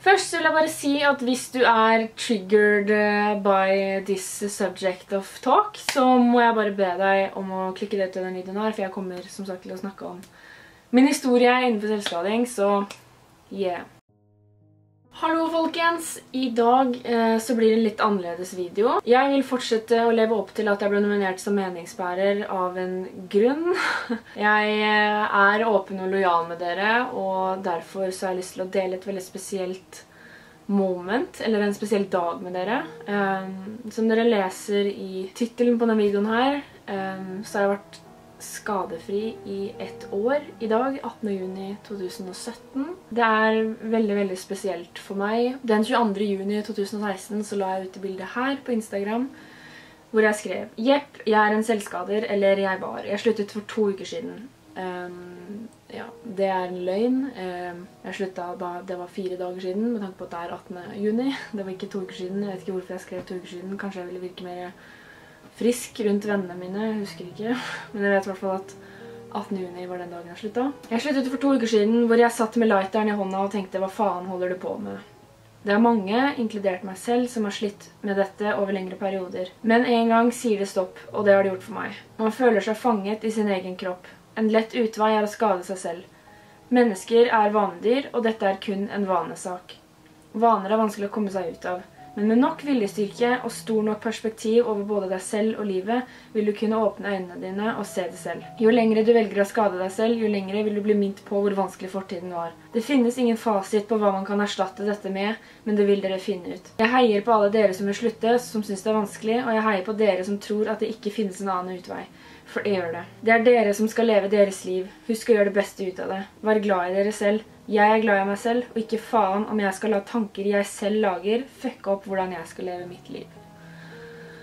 Først vil jeg bare si at hvis du er triggered by this subject of talk, så må jeg bare be deg om å klikke deg til den videoen her, for jeg kommer som sagt til å snakke om min historie innenfor selvskading, så yeah. Hallo folkens, i dag så blir det en litt annerledes video. Jeg vil fortsette å leve opp til at jeg ble nominert som meningsbærer av en grunn. Jeg er åpen og lojal med dere, og derfor så har jeg lyst til å dele et veldig spesielt moment, eller en spesiell dag med dere. Som dere leser i titelen på denne videoen her, så har jeg vært skadefri i ett år i dag, 18. juni 2017. Det er veldig, veldig spesielt for meg. Den 22. juni 2016 så la jeg ut et bilde her på Instagram, hvor jeg skrev: «Jepp, jeg er en selvskader, eller jeg var. Jeg sluttet for 2 uker siden.» Ja, det er en løgn. Jeg slutta da det var 4 dager siden, med tanke på at det er 18. juni. Det var ikke 2 uker siden. Jeg vet ikke hvorfor jeg skrev 2 uker siden. Kanskje jeg ville virke mer frisk rundt vennene mine, jeg husker ikke. Men jeg vet i hvert fall at 18. juni var den dagen jeg sluttet. Jeg sluttet for 2 uker siden, hvor jeg satt med lighteren i hånda og tenkte: hva faen holder du på med? Det er mange, inkludert meg selv, som har slitt med dette over lengre perioder. Men en gang sier det stopp, og det har det gjort for meg. Man føler seg fanget i sin egen kropp. En lett utvei er å skade seg selv. Mennesker er vanedyr, og dette er kun en vanesak. Vaner er vanskelig å komme seg ut av. Men med nok viljestyrke og stor nok perspektiv over både deg selv og livet, vil du kunne åpne øynene dine og se det selv. Jo lengre du velger å skade deg selv, jo lengre vil du bli minnet på hvor vanskelig fortiden var. Det finnes ingen fasit på hva man kan erstatte dette med, men det vil dere finne ut. Jeg heier på alle dere som vil slutte, som synes det er vanskelig, og jeg heier på dere som tror at det ikke finnes en annen utvei. For det gjør det. Det er dere som skal leve deres liv. Husk å gjøre det beste ut av det. Vær glad i dere selv. Jeg er glad i meg selv, og ikke faen om jeg skal la tanker jeg selv lager fucke opp hvordan jeg skal leve mitt liv.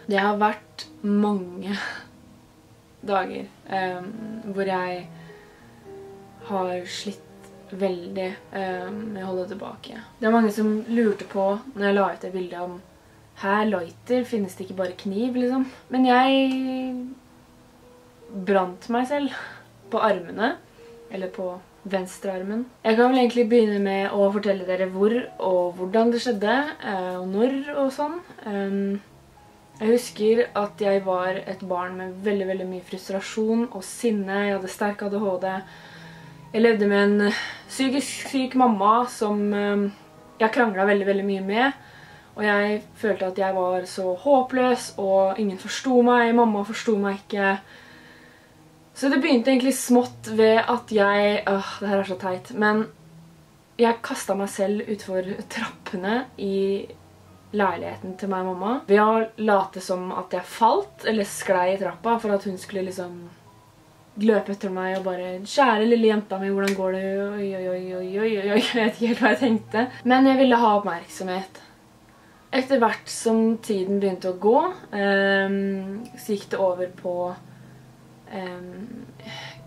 Det har vært mange dager hvor jeg har slitt veldig med å holde tilbake. Det var mange som lurte på når jeg la ut det bildet om «Her, lighter, finnes det ikke bare kniv?» liksom. Men jeg brant meg selv på armene, eller på venstre armen. Jeg kan vel egentlig begynne med å fortelle dere hvor og hvordan det skjedde, og når og sånn. Jeg husker at jeg var et barn med veldig, veldig mye frustrasjon og sinne. Jeg hadde sterk ADHD. Jeg levde med en psykisk syk mamma som jeg kranglet veldig, veldig mye med. Og jeg følte at jeg var så håpløs, og ingen forsto meg, mamma forsto meg ikke. Så det begynte egentlig smått ved at jeg, det her er så teit, men jeg kastet meg selv utfor trappene i leiligheten til meg og mamma. Ved å late som at jeg falt, eller sklei i trappa, for at hun skulle liksom løpe etter meg og bare «Kjære lille jenta mi, hvordan går det?» Oi, oi, oi, oi, oi, oi, oi, jeg vet ikke helt hva jeg tenkte. Men jeg ville ha oppmerksomhet. Etter hvert som tiden begynte å gå, så gikk det over på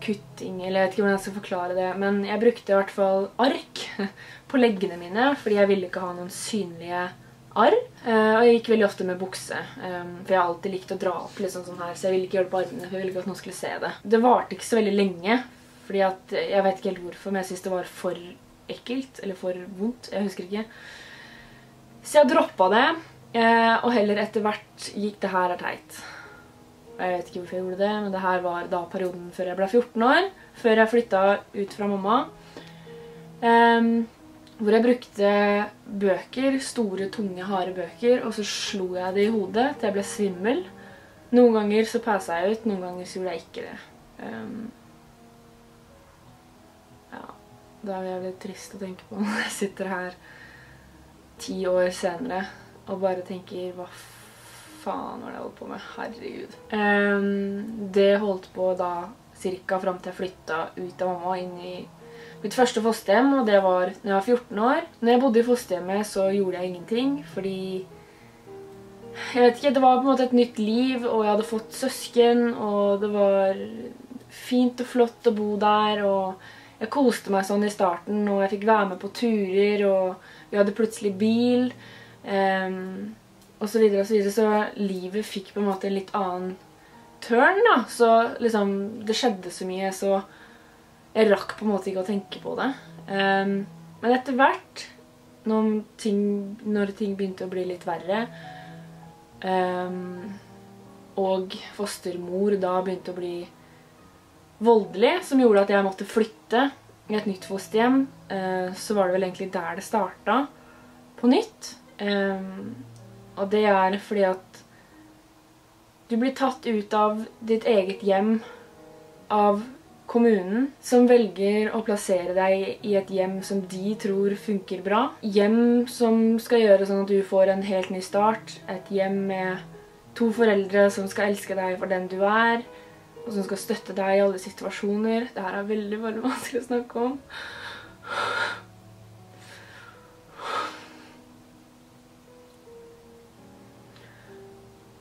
kutting, eller jeg vet ikke hvordan jeg skal forklare det, men jeg brukte i hvert fall ark på leggene mine, fordi jeg ville ikke ha noen synlige arr, og jeg gikk veldig ofte med bukse, for jeg har alltid likt å dra opp liksom sånn her, så jeg ville ikke gjøre det på armene, for jeg ville ikke at noen skulle se det. Det varte ikke så veldig lenge, fordi at, jeg vet ikke helt hvorfor, men jeg synes det var for ekkelt, eller for vondt, jeg husker ikke. Så jeg droppet det, og heller etter hvert gikk det her er teit. Jeg vet ikke hvorfor jeg gjorde det, men det her var da perioden før jeg ble 14 år, før jeg flyttet ut fra mamma. Hvor jeg brukte bøker, store, tunge, harde bøker, og så slo jeg det i hodet til jeg ble svimmel. Noen ganger så passet jeg ut, noen ganger så gjorde jeg ikke det. Ja, da er det jævlig trist å tenke på når jeg sitter her 10 år senere og bare tenker hva faen var det jeg holdt på med, herregud. Det holdt på da cirka frem til jeg flyttet ut av mamma inn i mitt første fosterhjem, og det var når jeg var 14 år. Når jeg bodde i fosterhjemmet så gjorde jeg ingenting, fordi jeg vet ikke, det var på en måte et nytt liv, og jeg hadde fått søsken, og det var fint og flott å bo der, og jeg koste meg sånn i starten, og jeg fikk være med på turer, og vi hadde plutselig bil, og så videre og så videre, så livet fikk på en måte en litt annen turn da, så liksom, det skjedde så mye, så jeg rakk på en måte ikke å tenke på det. Men etter hvert når ting begynte å bli litt verre, og fostermor da begynte å bli voldelig, som gjorde at jeg måtte flytte i et nytt fosterhjem, så var det vel egentlig der det startet på nytt. Og det er fordi at du blir tatt ut av ditt eget hjem av kommunen, som velger å plassere deg i et hjem som de tror funker bra. Hjem som skal gjøre sånn at du får en helt ny start. Et hjem med to foreldre som skal elske deg for den du er, og som skal støtte deg i alle situasjoner. Dette er veldig, veldig vanskelig å snakke om.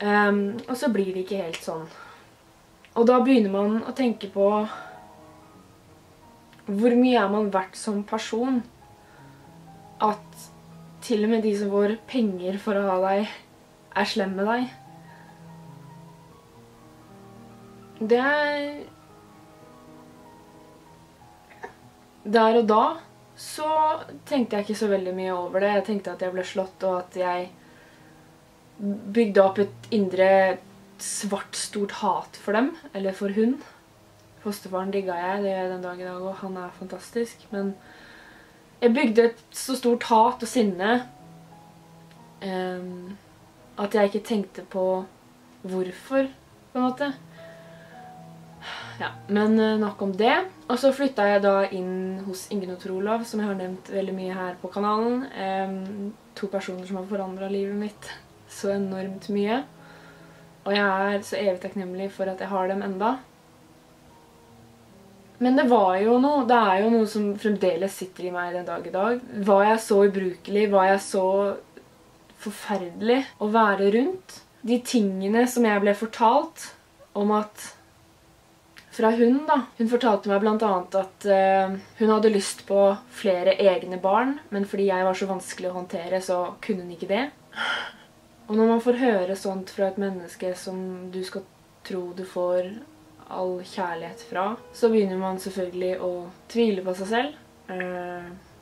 Og så blir det ikke helt sånn. Og da begynner man å tenke på hvor mye er man verdt som person, at til og med de som får penger for å ha deg, er slem med deg. Der og da så tenkte jeg ikke så veldig mye over det. Jeg tenkte at jeg ble slått, og at jeg bygde opp et indre svart stort hat for dem, eller for hun. Fosterfaren digga jeg, det gjør jeg den dag i dag, og han er fantastisk. Men jeg bygde et så stort hat og sinne at jeg ikke tenkte på hvorfor, på en måte. Ja, men nok om det. Og så flytta jeg da inn hos Ingunn og Trolov, som jeg har nevnt veldig mye her på kanalen. To personer som har forandret livet mitt så enormt mye. Og jeg er så evig takknemlig for at jeg har dem enda. Men det er jo noe som fremdeles sitter i meg den dag i dag. Var jeg så ubrukelig, var jeg så forferdelig å være rundt? De tingene som jeg ble fortalt om at fra hun da. Hun fortalte meg blant annet at hun hadde lyst på flere egne barn, men fordi jeg var så vanskelig å håndtere, så kunne hun ikke det. Og når man får høre sånt fra et menneske som du skal tro du får all kjærlighet fra, så begynner man selvfølgelig å tvile på seg selv,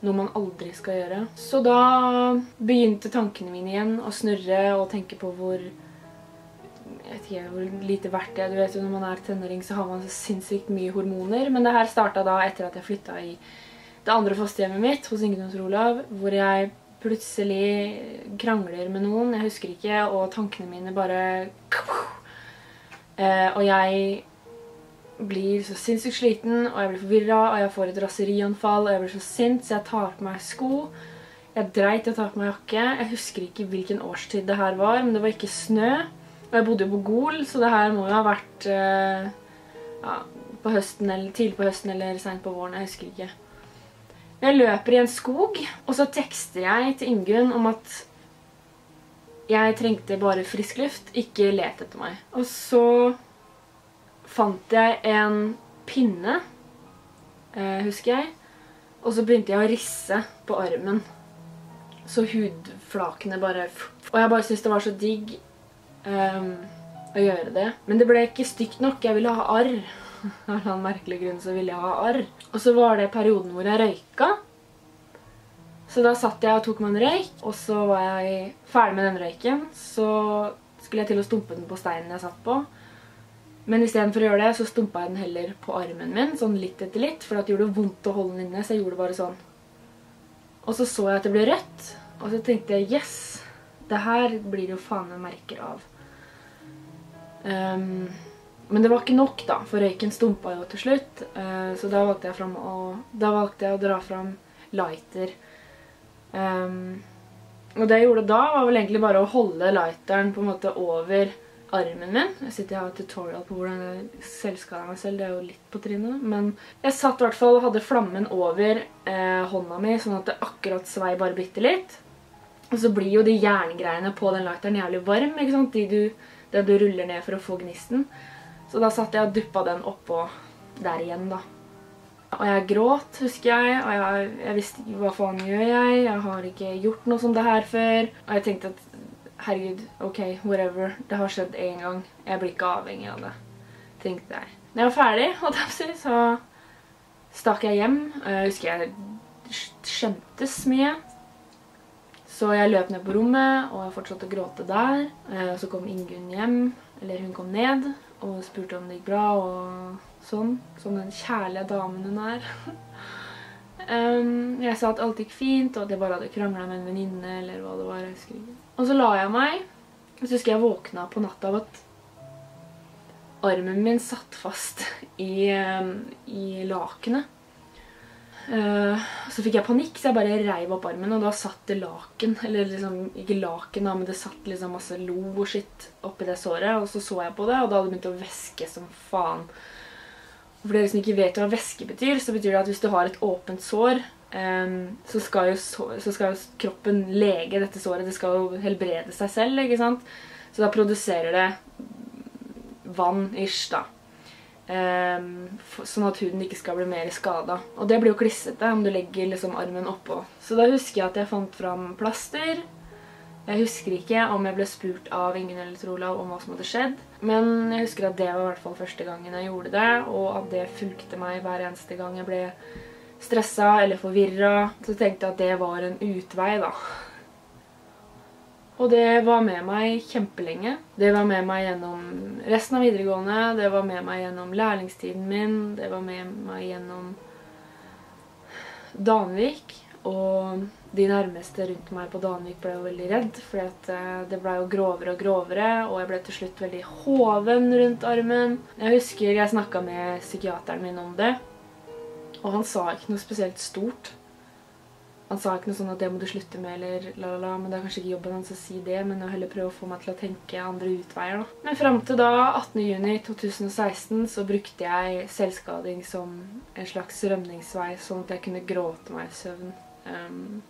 noe man aldri skal gjøre. Så da begynte tankene mine igjen å snurre og tenke på hvor lite verdt det er. Du vet jo, når man er tenåring så har man så sinnssykt mye hormoner. Men det her startet da etter at jeg flyttet i det andre fosterhjemmet mitt hos Ingunn og Trolov, hvor jeg plutselig krangler med noen, jeg husker ikke, og tankene mine bare og jeg blir så sinnssykt sliten, og jeg blir forvirret, og jeg får et raserianfall, og jeg blir så sint, så jeg tar på meg sko. Jeg dreit, jeg tar på meg jakke. Jeg husker ikke hvilken årstid det her var, men det var ikke snø. Og jeg bodde jo på Gol, så det her må jo ha vært ja, på høsten, eller tidlig på høsten, eller sent på våren, jeg husker ikke. Jeg løper i en skog, og så tekster jeg til Ingunn om at jeg trengte bare frisk luft, ikke let etter meg. Og så fant jeg en pinne, husker jeg, og så begynte jeg å risse på armen. Så hudflakene bare... Og jeg bare syntes det var så digg å gjøre det. Men det ble ikke stygt nok, jeg ville ha arr. Av en annen merkelig grunn så ville jeg ha arr. Og så var det perioden hvor jeg røyka. Så da satt jeg og tok meg en røyk, og så var jeg ferdig med den røyken. Så skulle jeg til å stumpe den på steinen jeg satt på. Men i stedet for å gjøre det, så stumpa jeg den heller på armen min, sånn litt etter litt, for det gjorde vondt å holde den inne, så jeg gjorde det bare sånn. Og så så jeg at det ble rødt, og så tenkte jeg, yes! Det her blir jo faen meg merker av. Men det var ikke nok da, for røyken stumpa jo til slutt. Så da valgte jeg å dra fram lighter. Og det jeg gjorde da var vel egentlig bare å holde lighteren på en måte over armen min. Jeg sitter og har et tutorial på hvordan jeg selvskader meg selv, det er jo litt på trinnet. Men jeg satt i hvert fall og hadde flammen over hånda mi, sånn at det akkurat svei bare bitte litt. Og så blir jo de jerngreiene på den lighteren jævlig varm, ikke sant? Det du ruller ned for å få gnisten. Så da satt jeg og duppa den oppå der igjen da. Og jeg gråt, husker jeg, og jeg visste ikke hva faen gjør jeg. Jeg har ikke gjort noe som det her før. Og jeg tenkte at, herregud, ok, whatever, det har skjedd en gang. Jeg blir ikke avhengig av det, tenkte jeg. Når jeg var ferdig, holdt jeg på å si, så stakk jeg hjem. Jeg husker jeg skjemtes mye. Så jeg løp ned på rommet, og jeg fortsatte å gråte der. Så kom Ingunn hjem, eller hun kom ned, og spurte om det gikk bra, og sånn. Som den kjærlige damen hun er. Jeg sa at alt gikk fint, og at jeg bare hadde kranglet med en venninne, eller hva det var, jeg husker ikke. Og så la jeg meg, og så husker jeg våkna på natta av at armen min satt fast i lakenet. Så fikk jeg panikk, så jeg bare reiv opp armen, og da satt det laken, eller liksom, ikke laken da, men det satt liksom masse lo og shit oppi det såret, og så så jeg på det, og da hadde det begynt å væske som faen. For dere som ikke vet hva væske betyr, så betyr det at hvis du har et åpent sår, så skal jo kroppen lege dette såret, det skal jo helbrede seg selv, ikke sant? Så da produserer det vann-ish da. Sånn at huden ikke skal bli mer skadet. Og det blir jo klissete om du legger liksom armen oppå. Så da husker jeg at jeg fant fram plaster. Jeg husker ikke om jeg ble spurt av Ingunn eller Trolov om hva som hadde skjedd. Men jeg husker at det var i hvert fall første gangen jeg gjorde det, og at det fulgte meg hver eneste gang jeg ble stresset eller forvirret. Så tenkte jeg at det var en utvei da. Og det var med meg kjempelenge. Det var med meg gjennom resten av videregående, det var med meg gjennom lærlingstiden min, det var med meg gjennom Danvik. Og de nærmeste rundt meg på Danvik ble jo veldig redd, fordi det ble jo grovere og grovere, og jeg ble til slutt veldig hoven rundt armen. Jeg husker jeg snakket med psykiateren min om det, og han sa ikke noe spesielt stort. Han sa ikke noe sånn at det må du slutte med, eller la la la, men det er kanskje ikke jobben hans å si det, men jeg heller prøver å få meg til å tenke andre utveier da. Men frem til da, 18. juni 2016, så brukte jeg selvskading som en slags rømningsvei, sånn at jeg kunne gråte meg i søvn.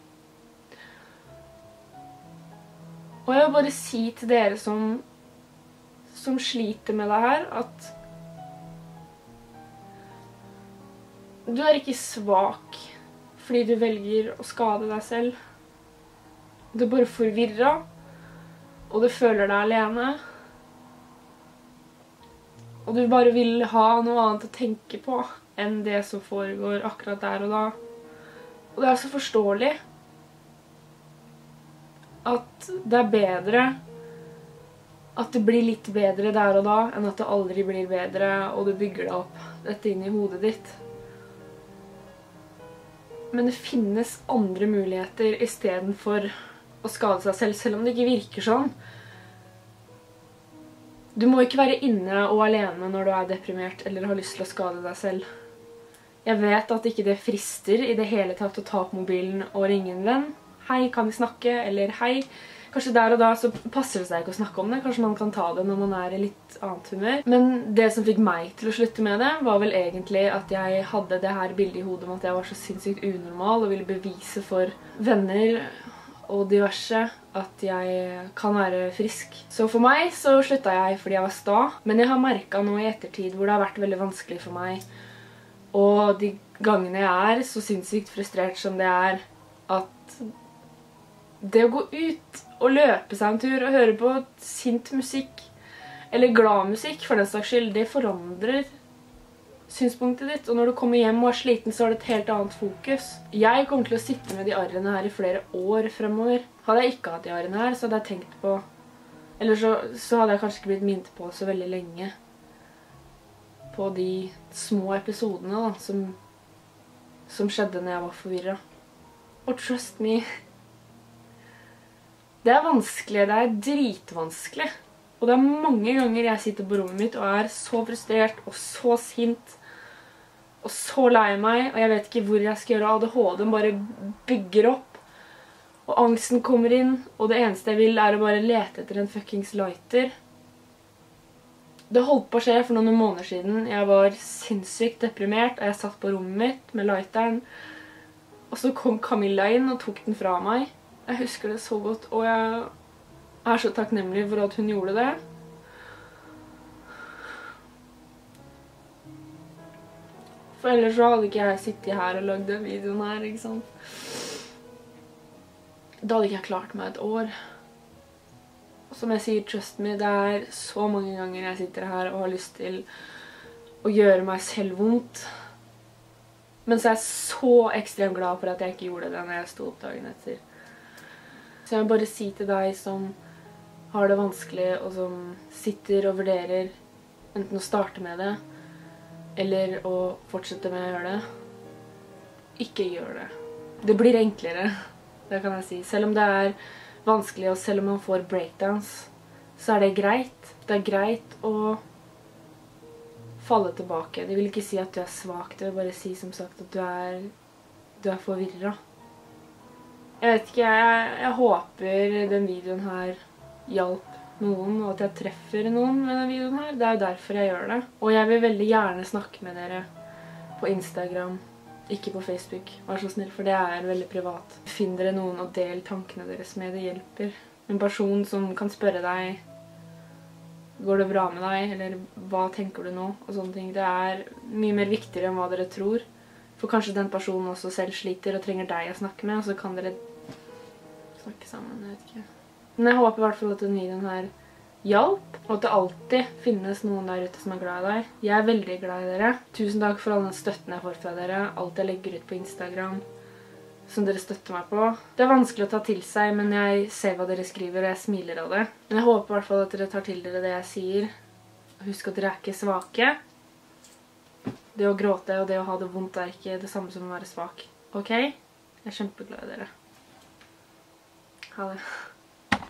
Og jeg vil bare si til dere som sliter med det her, at du er ikke svak. Fordi du velger å skade deg selv. Du er bare forvirret. Og du føler deg alene. Og du bare vil ha noe annet å tenke på enn det som foregår akkurat der og da. Og det er så forståelig at det er bedre at det blir litt bedre der og da enn at det aldri blir bedre, og du bygger deg opp dette inn i hodet ditt. Men det finnes andre muligheter i stedet for å skade seg selv, selv om det ikke virker sånn. Du må ikke være inne og alene når du er deprimert eller har lyst til å skade deg selv. Jeg vet at ikke det frister i det hele tatt å ta opp mobilen og ringe en venn. Hei, kan vi snakke? Eller hei. Kanskje der og da så passer det seg ikke å snakke om det. Kanskje man kan ta det når man er i litt annet humør. Men det som fikk meg til å slutte med det, var vel egentlig at jeg hadde det her bildet i hodet om at jeg var så sinnssykt unormal, og ville bevise for venner og diverse at jeg kan være frisk. Så for meg så slutta jeg fordi jeg var sta. Men jeg har merket nå i ettertid hvor det har vært veldig vanskelig for meg. Og de gangene jeg er så sinnssykt frustrert som det er, at det å gå ut og løpe seg en tur og høre på sint musikk, eller glad musikk for den slags skyld, det forandrer synspunktet ditt. Og når du kommer hjem og er sliten, så har du et helt annet fokus. Jeg kommer til å sitte med de arrene her i flere år fremover. Hadde jeg ikke hatt de arrene her, så hadde jeg tenkt på, eller så hadde jeg kanskje ikke blitt minnet på så veldig lenge, på de små episodene da, som skjedde når jeg var forvirret. Og trust me, det er vanskelig, det er dritvanskelig. Og det er mange ganger jeg sitter på rommet mitt og er så frustrert og så sint og så lei meg, og jeg vet ikke hvor jeg skal gjøre av det. ADHD bare bygger opp, og angsten kommer inn, og det eneste jeg vil er å bare lete etter en fuckings lighter. Det holdt på å skje for noen måneder siden. Jeg var sinnssykt deprimert, og jeg satt på rommet mitt med lighteren, og så kom Camilla inn og tok den fra meg. Jeg husker det så godt, og jeg er så takknemlig for at hun gjorde det. For ellers så hadde ikke jeg sittet her og lagd den videoen her, ikke sant? Da hadde ikke jeg klart meg et år. Og som jeg sier, trust me, det er så mange ganger jeg sitter her og har lyst til å gjøre meg selv vondt. Men så er jeg så ekstremt glad for at jeg ikke gjorde det når jeg sto opp dagen etter. Så jeg vil bare si til deg som har det vanskelig, og som sitter og vurderer enten å starte med det, eller å fortsette med å gjøre det. Ikke gjør det. Det blir enklere, det kan jeg si. Selv om det er vanskelig, og selv om man får breakdowns, så er det greit. Det er greit å falle tilbake. Det vil ikke si at du er svak, det vil bare si som sagt at du er forvirret. Jeg vet ikke, jeg håper den videoen her hjalp noen, og at jeg treffer noen med den videoen her. Det er jo derfor jeg gjør det. Og jeg vil veldig gjerne snakke med dere på Instagram, ikke på Facebook. Vær så snill, for det er veldig privat. Finn dere noen og del tankene deres med, det hjelper. En person som kan spørre deg, går det bra med deg, eller hva tenker du nå, og sånne ting. Det er mye mer viktigere enn hva dere tror. For kanskje den personen også selv sliter og trenger deg å snakke med, og så kan dere snakke sammen, jeg vet ikke. Men jeg håper i hvert fall at denne videoen her hjalp, og at det alltid finnes noen der ute som er glad i deg. Jeg er veldig glad i dere. Tusen takk for all den støtten jeg får fra dere, alt jeg legger ut på Instagram som dere støtter meg på. Det er vanskelig å ta til seg, men jeg ser hva dere skriver, og jeg smiler av det. Men jeg håper i hvert fall at dere tar til dere det jeg sier. Husk at dere er ikke svake. Det å gråte og det å ha det vondt er ikke det samme som å være svak. Ok? Jeg er kjempeglad i dere. Ha det.